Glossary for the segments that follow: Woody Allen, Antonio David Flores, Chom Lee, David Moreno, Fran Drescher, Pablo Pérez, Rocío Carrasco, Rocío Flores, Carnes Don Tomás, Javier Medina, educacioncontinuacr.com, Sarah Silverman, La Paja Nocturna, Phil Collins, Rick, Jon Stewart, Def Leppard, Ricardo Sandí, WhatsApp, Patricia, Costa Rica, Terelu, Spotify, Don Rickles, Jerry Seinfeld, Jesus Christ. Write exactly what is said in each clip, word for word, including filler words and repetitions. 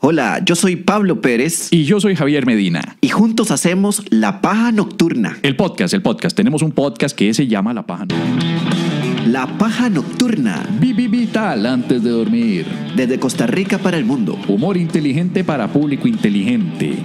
Hola, yo soy Pablo Pérez. Y yo soy Javier Medina. Y juntos hacemos La Paja Nocturna. El podcast, el podcast. Tenemos un podcast que se llama La Paja Nocturna. La Paja Nocturna. Vivi vital antes de dormir. Desde Costa Rica para el mundo. Humor inteligente para público inteligente.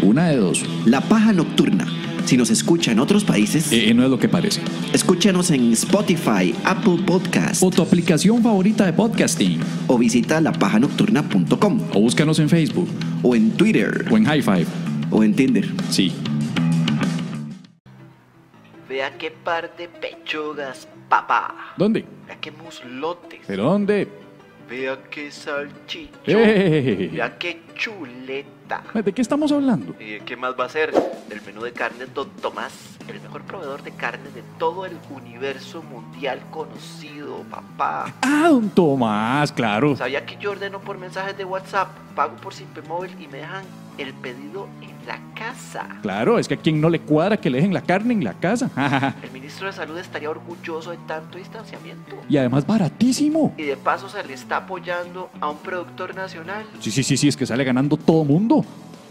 Una de dos. La Paja Nocturna. Si nos escucha en otros países... Eh, no es lo que parece. Escúchanos en Spotify, Apple Podcasts... o tu aplicación favorita de podcasting. O visita la paja nocturna punto com. O búscanos en Facebook. O en Twitter. O en High Five. O en Tinder. Sí. Vea qué par de pechugas, papá. ¿Dónde? Vea qué muslotes. ¿Pero dónde? Vea qué salchicho. Eh. Vea qué chuleta. ¿De qué estamos hablando? ¿Y qué más va a ser? Del menú de Carnes Don Tomás, el mejor proveedor de carnes de todo el universo mundial conocido, papá. Ah, Don Tomás, claro. ¿Sabía que yo ordeno por mensajes de WhatsApp, pago por Simple Móvil y me dejan el pedido en la casa? Claro, es que a quien no le cuadra que le dejen la carne en la casa. El ministro de Salud estaría orgulloso de tanto distanciamiento. Y además baratísimo. Y de paso se le está apoyando a un productor nacional. Sí, sí, sí, sí, es que sale ganando todo mundo.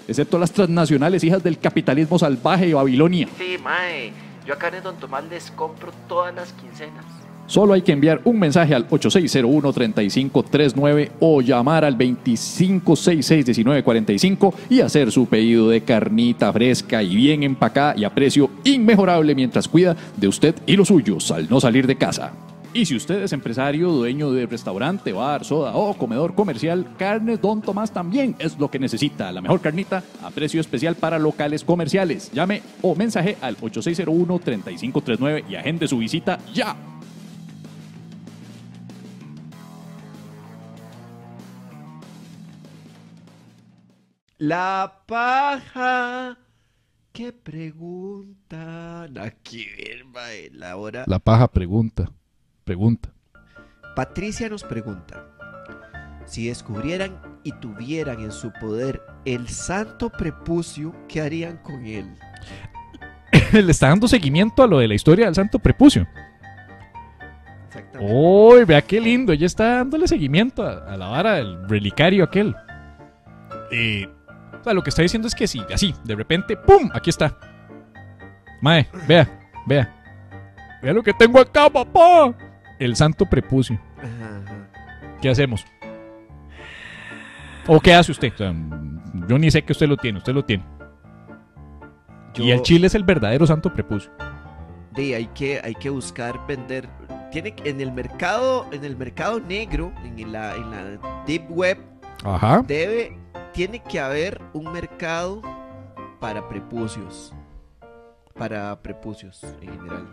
Excepto las transnacionales, hijas del capitalismo salvaje de Babilonia. Sí, mae. Yo a Carnes Don Tomás les compro todas las quincenas. Solo hay que enviar un mensaje al ocho seis cero uno, tres cinco tres nueve o llamar al veinticinco sesenta y seis, diecinueve cuarenta y cinco y hacer su pedido de carnita fresca y bien empacada y a precio inmejorable mientras cuida de usted y los suyos al no salir de casa. Y si usted es empresario, dueño de restaurante, bar, soda o comedor comercial, Carnes Don Tomás también es lo que necesita. La mejor carnita a precio especial para locales comerciales. Llame o mensaje al ocho seis cero uno, tres cinco tres nueve y agende su visita ya. La paja. ¿Qué preguntan? Aquí viene la hora. La paja pregunta. Pregunta. Patricia nos pregunta: si descubrieran y tuvieran en su poder el santo prepucio, ¿qué harían con él? Le está dando seguimiento a lo de la historia del santo prepucio. Exactamente. ¡Uy, vea qué lindo! Ella está dándole seguimiento a, a la vara del relicario aquel. Eh, o sea, lo que está diciendo es que sí, así, de repente, ¡pum! Aquí está. Mae, vea, vea. Vea lo que tengo acá, papá. El santo prepucio. Ajá, ajá. ¿Qué hacemos? ¿O qué hace usted? O sea, yo ni sé que usted lo tiene, usted lo tiene. Yo... Y el chile es el verdadero santo prepucio. Sí, hay que, hay que buscar vender. Tiene en el mercado, en el mercado negro, en la, en la deep web, ajá. Debe, tiene que haber un mercado para prepucios, para prepucios en general.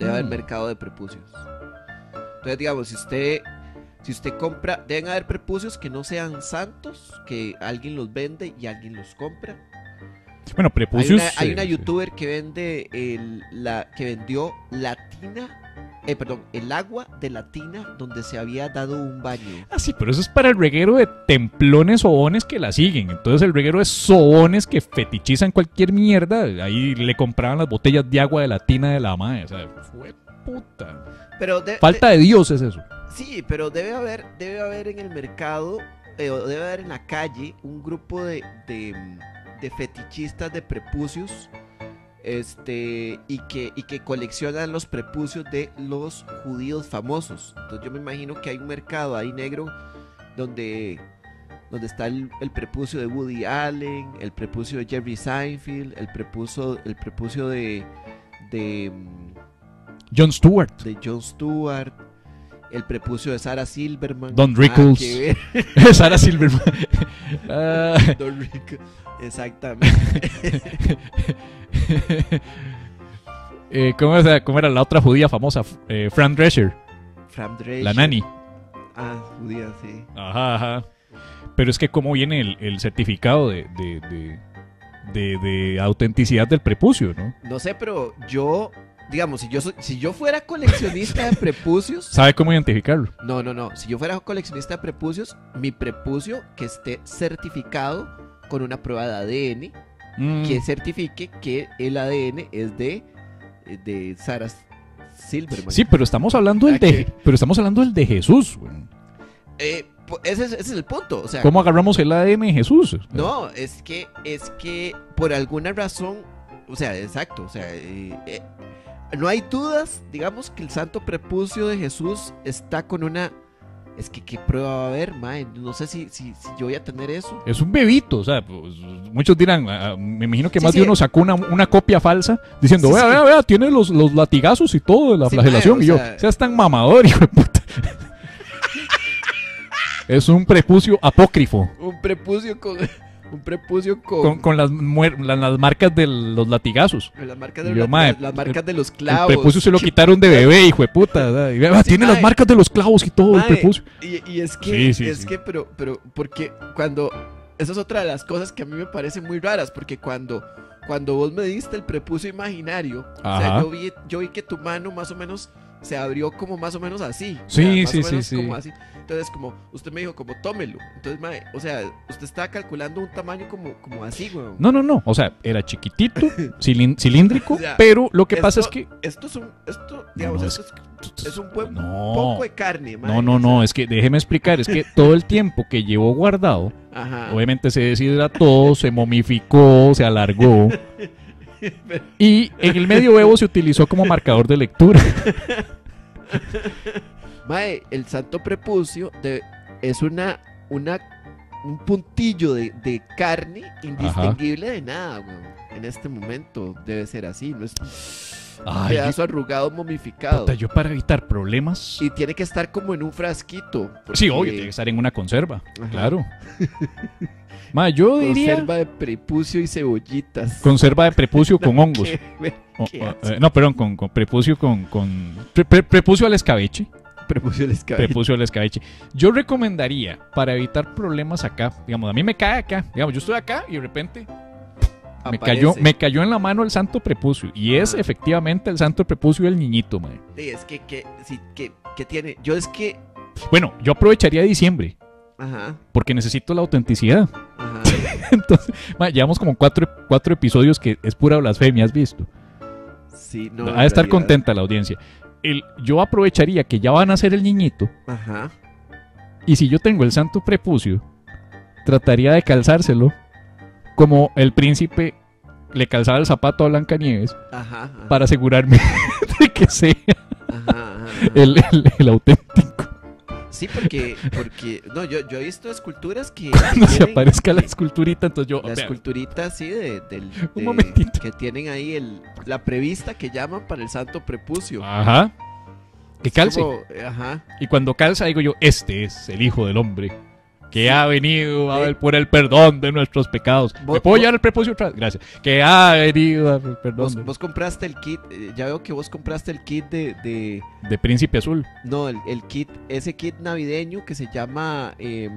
Debe haber mercado de prepucios. Entonces, digamos, si usted si usted compra, deben haber prepucios que no sean santos, que alguien los vende y alguien los compra. Bueno, prepucios. Hay una, hay una youtuber que vende el, la, que vendió la tina. Eh, perdón, el agua de la tina donde se había dado un baño. Ah, sí, pero eso es para el reguero de templones sobones que la siguen. Entonces el reguero es sobones que fetichizan cualquier mierda. Ahí le compraban las botellas de agua de la tina de la madre. O sea, fue puta. Pero de, falta de, de Dios es eso. Sí, pero debe haber, debe haber en el mercado, eh, debe haber en la calle un grupo de, de, de fetichistas de prepucios. Este, y que, y que coleccionan los prepucios de los judíos famosos. Entonces yo me imagino que hay un mercado ahí negro donde, donde está el, el prepucio de Woody Allen, el prepucio de Jerry Seinfeld, el prepucio, el prepucio de, de Jon Stewart, de Jon Stewart, el prepucio de Sarah Silverman, Don Rickles, ah, Sarah Silverman, uh... Don Rickles, exactamente. eh, ¿cómo, era, ¿Cómo era la otra judía famosa? Eh, Fran Drescher. Fran Drescher. La nani. Ah, judía, sí. Ajá, ajá. Pero es que cómo viene el, el certificado de, de, de, de, de autenticidad del prepucio, ¿no? No sé, pero yo... Digamos, si yo, si yo fuera coleccionista de prepucios... ¿Sabe cómo identificarlo? No, no, no. Si yo fuera coleccionista de prepucios, mi prepucio que esté certificado con una prueba de A D N, mm. que certifique que el A D N es de, de Sarah Silverman. Sí, pero estamos hablando del de, pero estamos hablando del de Jesús. Bueno. Eh, Ese es, ese es el punto. O sea, ¿cómo agarramos el A D N de Jesús? No, es que, es que por alguna razón, o sea, exacto, o sea, eh, eh, no hay dudas, digamos, que el santo prepucio de Jesús está con una... Es que qué prueba va a haber, mae. No sé si, si, si yo voy a tener eso. Es un bebito, o sea, pues, muchos dirán, uh, me imagino que sí, más sí. de uno sacó una, una copia falsa diciendo, sí, vea, sí. vea, vea, tiene los, los latigazos y todo de la sí, flagelación. Mae, y yo, sea... seas tan mamador, hijo de puta. Es un prepucio apócrifo. Un prepucio con... Un prepucio con... Con, con las, muer, la, las marcas de los latigazos. Las marcas, de yo, ma, las marcas de los clavos. El prepucio se lo quitaron de bebé, hijo de puta. Y, sí, tiene mae. las marcas de los clavos y todo, mae, el prepucio. Y, y es que, sí, sí, es sí. que, pero, pero, porque cuando... Esa es otra de las cosas que a mí me parecen muy raras, porque cuando, cuando vos me diste el prepucio imaginario, o sea, yo vi, yo vi que tu mano más o menos... se abrió como más o menos así. Sí, o sea, sí, más o menos sí, como sí. así. Entonces, como usted me dijo, como tómelo. Entonces, mae, o sea, usted estaba calculando un tamaño como, como así, güey. No, no, no. O sea, era chiquitito, cilíndrico, o sea, pero lo que esto, pasa es que... Esto es un, esto, digamos, no, esto es, es un buen no, poco de carne, mae. No, no, no. Es que déjeme explicar. Es que todo el tiempo que llevó guardado, ajá, obviamente se deshidrató, se momificó, se alargó. Y en el medioevo se utilizó como marcador de lectura. Mae, el santo prepucio de, es una, una un puntillo de, de carne indistinguible, ajá, de nada, weón. En este momento debe ser así, ¿no? Es un ay, pedazo arrugado, momificado. Puta, yo para evitar problemas. Y tiene que estar como en un frasquito. Porque... Sí, obvio, tiene que estar en una conserva, ajá, claro. Ma, yo diría... Conserva de prepucio y cebollitas. Conserva de prepucio con no, hongos. Qué, qué oh, oh, no, perdón, con, con prepucio con... con pre, pre, prepucio al escabeche. Prepucio al escabeche. Prepucio al escabeche. Yo recomendaría, para evitar problemas acá, digamos, a mí me cae acá, digamos, yo estoy acá y de repente... Me cayó, me cayó en la mano el santo prepucio. Y es, ajá, efectivamente el santo prepucio del niñito, madre. Sí, es que, que, sí, que, que tiene... Yo es que... Bueno, yo aprovecharía diciembre. Ajá. Porque necesito la autenticidad. Ajá. Entonces, madre, llevamos como cuatro, cuatro episodios que es pura blasfemia, ¿has visto? Sí, no. Ha de estar contenta la audiencia. El, yo aprovecharía que ya van a ser el niñito. Ajá. Y si yo tengo el santo prepucio, trataría de calzárselo como el príncipe le calzaba el zapato a Blancanieves, ajá, ajá, para asegurarme de que sea, ajá, ajá, ajá, El, el, el auténtico. Sí, porque, porque no, yo, yo he visto esculturas que... Cuando se aparezca la esculturita, entonces yo... La esculturita, sí, de, del un momentito. Que tienen ahí el, la prevista que llaman para el santo prepucio. Ajá. Que calce. Como, ajá. Y cuando calza digo yo, este es el hijo del hombre que ha venido a ver por el perdón de nuestros pecados. ¿Me puedo llevar el prepucio otra vez? Gracias. Que ha venido a ver el perdón. Vos, de... vos compraste el kit, ya veo que vos compraste el kit de... De, de Príncipe Azul. No, el, el kit, ese kit navideño que se llama... Eh,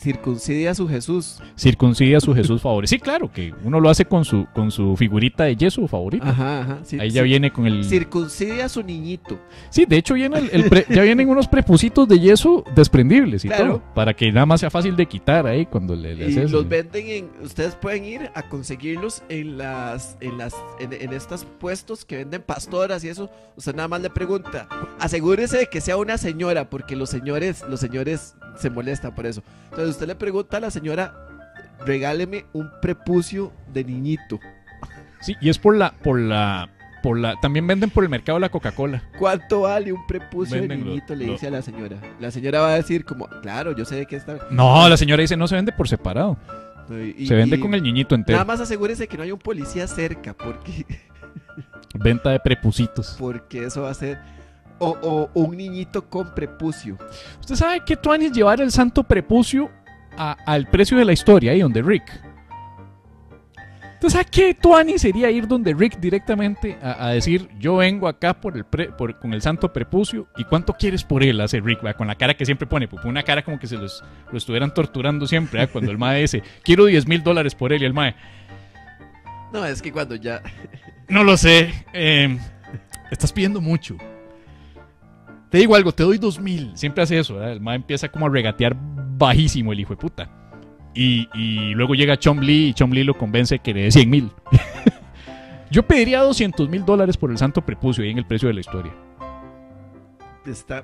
circuncide a su Jesús. Circuncide a su Jesús favorito. Sí, claro, que uno lo hace con su, con su figurita de yeso favorita. Ajá, ajá. Sí, ahí sí, ya viene con el... Circuncide a su niñito. Sí, de hecho viene el, el pre... ya vienen unos prepucitos de yeso desprendibles y claro, todo, para que nada más sea fácil de quitar ahí cuando le, le haces. Y los venden en... Ustedes pueden ir a conseguirlos en las... En las en, en estos puestos que venden pastoras y eso. Usted nada más le pregunta. Asegúrese de que sea una señora, porque los señores, los señores se molestan por eso. Entonces usted le pregunta a la señora, regáleme un prepucio de niñito. Sí, y es por la, por la, por la, también venden por el mercado la Coca-Cola. ¿Cuánto vale un prepucio venden de niñito? Lo, le lo. dice a la señora. La señora va a decir como, claro, yo sé de qué está. No, la señora dice, no se vende por separado. Y, se vende y, con el niñito entero. Nada más asegúrese que no hay un policía cerca, porque... Venta de prepucitos. Porque eso va a ser... O, o, o un niñito con prepucio. Usted sabe que tuanis llevar el santo prepucio a, al precio de la historia, ahí donde Rick. Usted sabe que tuanis sería ir donde Rick directamente a, a decir, yo vengo acá por el pre, por, con el santo prepucio, ¿y cuánto quieres por él? Hace Rick, ¿verdad? Con la cara que siempre pone, una cara como que se los, lo estuvieran torturando siempre, ¿verdad? Cuando el mae dice, quiero diez mil dólares por él, y el mae, no, es que cuando ya no lo sé, eh, estás pidiendo mucho. Te digo algo, te doy dos mil. Siempre hace eso, ¿verdad? El mae empieza como a regatear bajísimo el hijo de puta. Y, y luego llega Chom Lee y Chom Lee lo convence que le dé cien mil. Yo pediría doscientos mil dólares por el santo prepucio ahí en el precio de la historia. Está...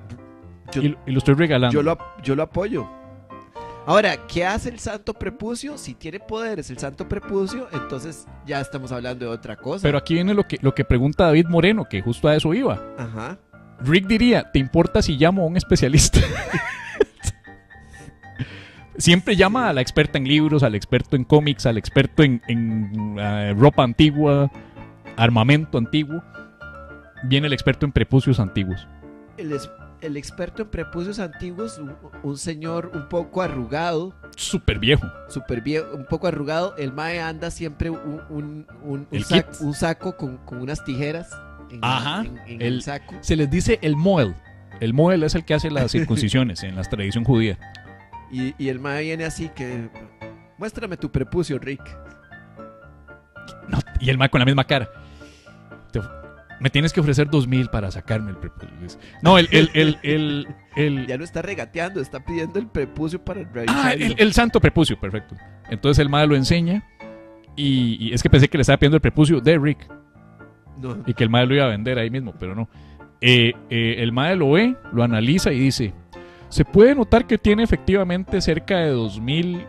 yo, y, y lo estoy regalando. Yo lo, yo lo apoyo. Ahora, ¿qué hace el santo prepucio? Si tiene poderes el santo prepucio, entonces ya estamos hablando de otra cosa. Pero aquí viene lo que, lo que pregunta David Moreno, que justo a eso iba. Ajá. Rick diría, ¿te importa si llamo a un especialista? Siempre llama a la experta en libros, al experto en cómics, al experto en, en uh, ropa antigua, armamento antiguo. Viene el experto en prepucios antiguos. El, es, el experto en prepucios antiguos, un, un señor un poco arrugado. Súper viejo. Súper viejo, un poco arrugado. El mae anda siempre un, un, un, un, sac, un saco con, con unas tijeras. En, ajá, en, en el, el saco. Se les dice el moel. El moel es el que hace las circuncisiones en la tradición judía. Y, y el mae viene así que... Muéstrame tu prepucio, Rick. No, y el mae con la misma cara. Te, me tienes que ofrecer dos mil para sacarme el prepucio. No, el... el, el, el, el, el ya no está regateando, está pidiendo el prepucio para... Ah, el, el santo prepucio, perfecto. Entonces el mae lo enseña. Y, y es que pensé que le estaba pidiendo el prepucio de Rick. No. Y que el mae lo iba a vender ahí mismo, pero no. Eh, eh, el mae lo ve, lo analiza y dice... Se puede notar que tiene efectivamente cerca de dos mil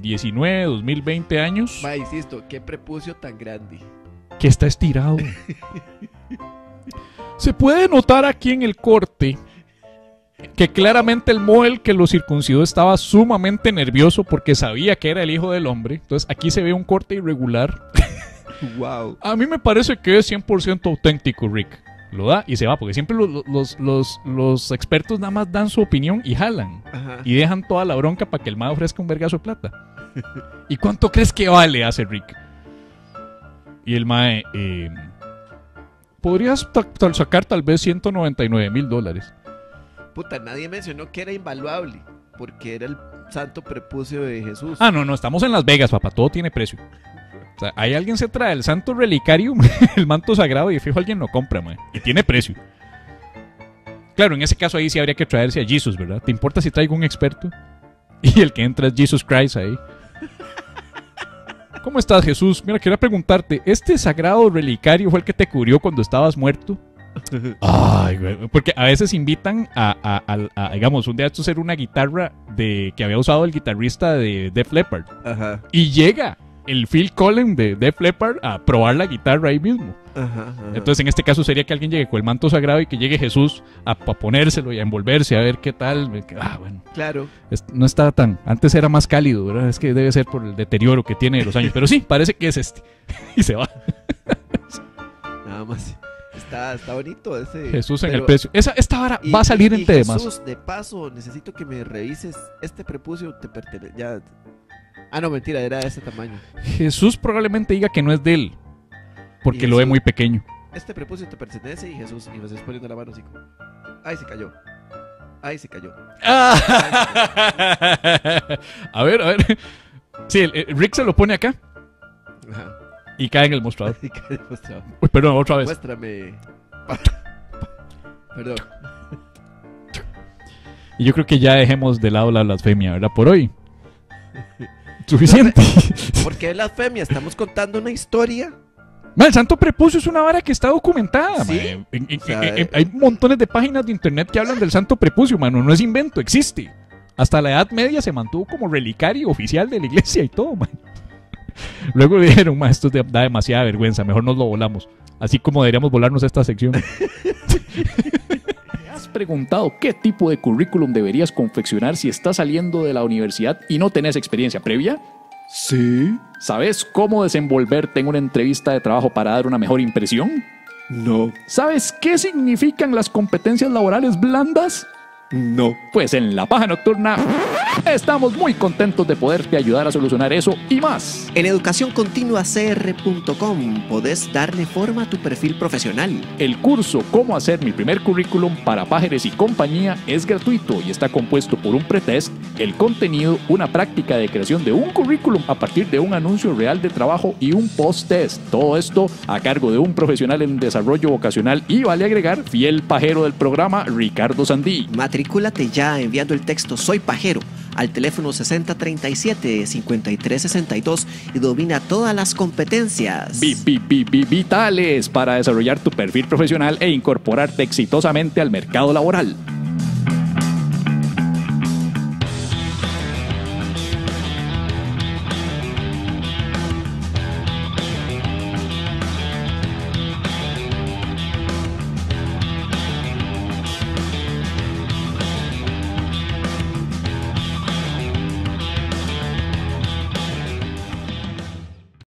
diecinueve, dos mil veinte años. Ma, insisto, qué prepucio tan grande. Que está estirado. Se puede notar aquí en el corte que claramente el moel que lo circuncidó estaba sumamente nervioso porque sabía que era el hijo del hombre. Entonces aquí se ve un corte irregular. Wow. A mí me parece que es cien por ciento auténtico, Rick. Lo da y se va, porque siempre los, los, los, los expertos nada más dan su opinión y jalan. Ajá. Y dejan toda la bronca para que el mae ofrezca un vergazo de plata. ¿Y cuánto crees que vale? Hace Rick. Y el mae, eh, podrías ta ta sacar tal vez ciento noventa y nueve mil dólares. Puta, nadie mencionó que era invaluable, porque era el santo prepucio de Jesús. Ah, no, no, estamos en Las Vegas, papá, todo tiene precio. O sea, ahí alguien se trae el santo relicario, el manto sagrado, y fijo alguien lo compra, man, y tiene precio. Claro, en ese caso ahí sí habría que traerse a Jesus, ¿verdad? ¿Te importa si traigo un experto? Y el que entra es Jesus Christ ahí. ¿Cómo estás, Jesús? Mira, quería preguntarte, ¿este sagrado relicario fue el que te cubrió cuando estabas muerto? Ay, güey, porque a veces invitan a, a, a, a, digamos, un día esto era una guitarra de, que había usado el guitarrista de Def Leppard. Ajá. Y llega el Phil Collins de Def Leppard a probar la guitarra ahí mismo. Ajá, ajá. Entonces en este caso sería que alguien llegue con el manto sagrado y que llegue Jesús a, a ponérselo y a envolverse a ver qué tal. Ah, bueno. Claro. Es, no estaba tan... Antes era más cálido, ¿verdad? Es que debe ser por el deterioro que tiene de los años. Pero sí, parece que es este. Y se va. Nada más. Está, está bonito ese. Jesús en pero, el precio. Esa, esta vara y, va a salir en temas. Jesús, de paso, necesito que me revises. Este prepucio te pertenece. Ya... Ah, no, mentira, era de ese tamaño. Jesús probablemente diga que no es de él, porque Jesús lo ve muy pequeño. Este prepucio te pertenece y Jesús, y me estás poniendo la mano así. Ay, se cayó. Ay, se cayó. Ah. Ay, se cayó. A ver, a ver. Sí, el, el Rick se lo pone acá. Ajá. Y cae en el mostrador. Y cae en el mostrador. Uy, perdón, otra vez. Muéstrame. Perdón. Y yo creo que ya dejemos de lado la blasfemia, ¿verdad? Por hoy. Suficiente. ¿Por qué blasfemia? Estamos contando una historia. Man, el santo prepucio es una vara que está documentada. ¿Sí? En, en, o sea, en, en, hay montones de páginas de internet que hablan del santo prepucio, mano. No es invento, existe. Hasta la Edad Media se mantuvo como relicario oficial de la iglesia y todo, man. Luego le dijeron, man, esto da demasiada vergüenza, mejor nos lo volamos. Así como deberíamos volarnos esta sección. ¿Has preguntado qué tipo de currículum deberías confeccionar si estás saliendo de la universidad y no tenés experiencia previa? Sí. ¿Sabes cómo desenvolverte en una entrevista de trabajo para dar una mejor impresión? No. ¿Sabes qué significan las competencias laborales blandas? No. Pues en La Paja Nocturna estamos muy contentos de poderte ayudar a solucionar eso y más. En educación continua c r punto com podés darle forma a tu perfil profesional. El curso Cómo hacer mi primer currículum para Pájares y compañía es gratuito y está compuesto por un pretest, el contenido, una práctica de creación de un currículum a partir de un anuncio real de trabajo y un post-test. Todo esto a cargo de un profesional en desarrollo vocacional y, vale agregar, fiel pajero del programa, Ricardo Sandí. Matricúlate ya enviando el texto Soy Pajero al teléfono sesenta treinta y siete cincuenta y tres sesenta y dos y domina todas las competencias vitales para desarrollar tu perfil profesional e incorporarte exitosamente al mercado laboral.